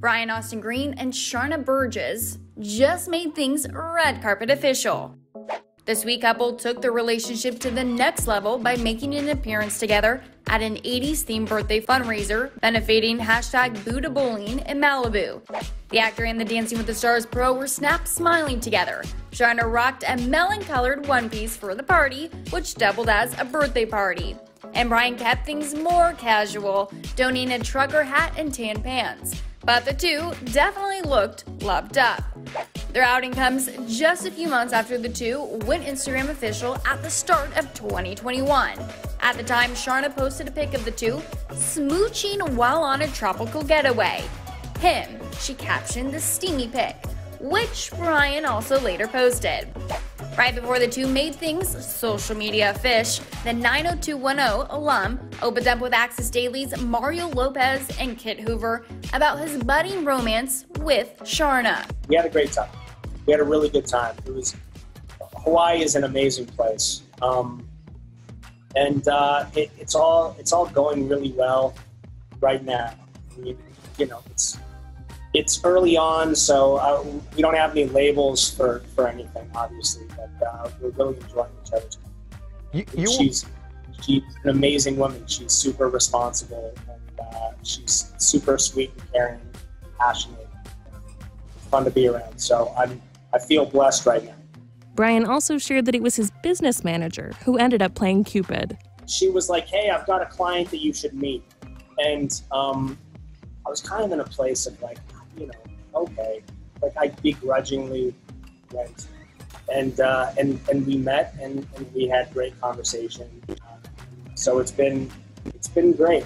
Brian Austin Green and Sharna Burgess just made things red carpet official. This week, couple took their relationship to the next level by making an appearance together at an 80s-themed birthday fundraiser benefiting #Boo2Bullying in Malibu. The actor and the Dancing with the Stars pro were snapped smiling together. Sharna rocked a melon-colored one-piece for the party, which doubled as a birthday party. And Brian kept things more casual, donning a trucker hat and tan pants. But the two definitely looked loved up. Their outing comes just a few months after the two went Instagram official at the start of 2021. At the time, Sharna posted a pic of the two smooching while on a tropical getaway. She captioned the steamy pic, which Brian also later posted. Right before the two made things social media fish, the 90210 alum opened up with Access Daily's Mario Lopez and Kit Hoover about his budding romance with Sharna. We had a great time. We had a really good time. Hawaii is an amazing place, and it's all going really well right now. I mean, you know, it's early on, so we don't have any labels for anything, obviously, but we're really enjoying each other's company. She's an amazing woman. She's super responsible, and she's super sweet and caring, and passionate, and fun to be around. So I feel blessed right now. Brian also shared that it was his business manager who ended up playing Cupid. She was like, "Hey, I've got a client that you should meet," and I was kind of in a place of like, you know, okay, like I begrudgingly went, and we met, and we had great conversation. So it's been great.